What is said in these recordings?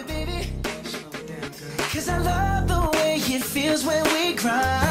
it, baby. Slow down, girl. 'Cause I love the way it feels when we grind.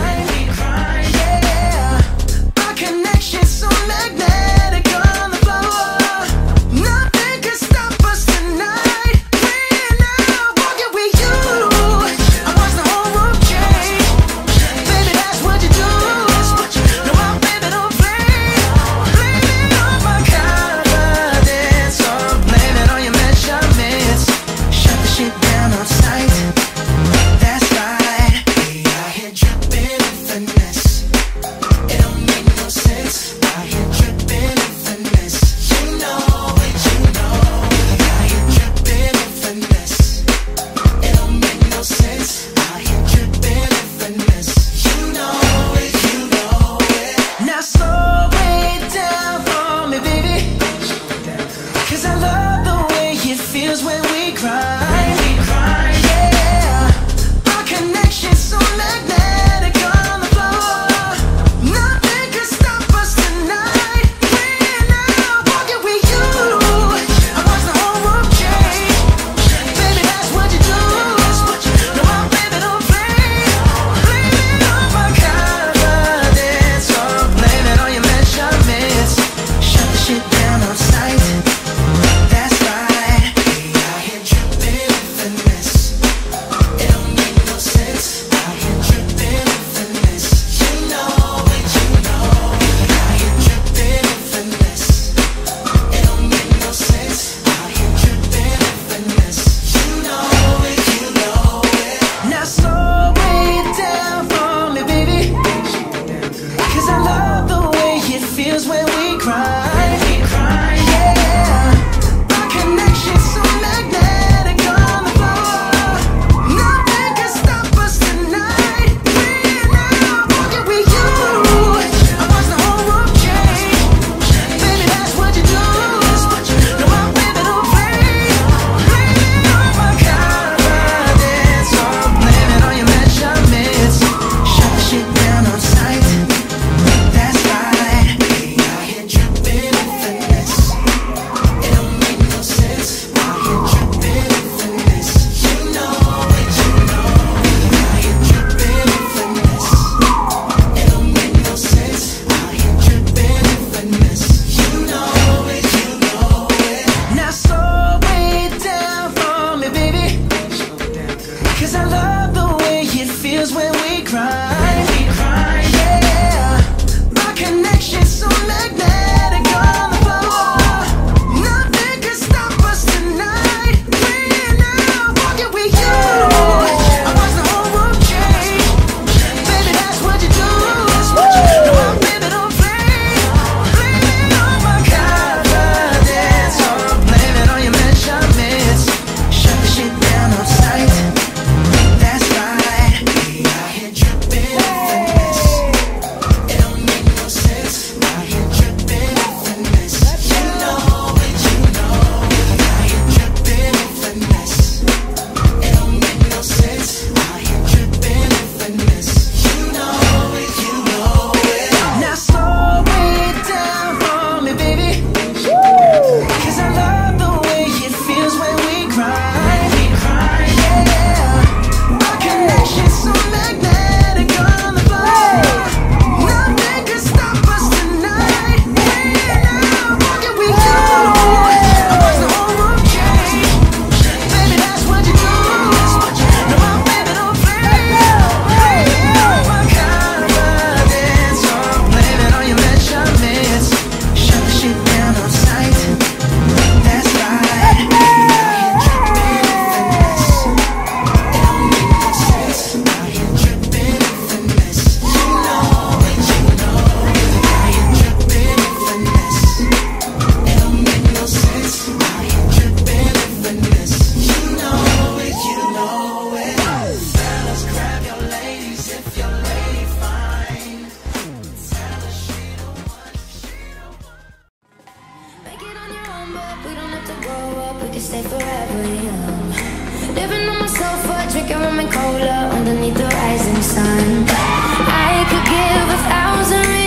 Stay forever young. Living on my sofa, drinking rum and cola underneath the rising sun. I could give 1,000 reasons.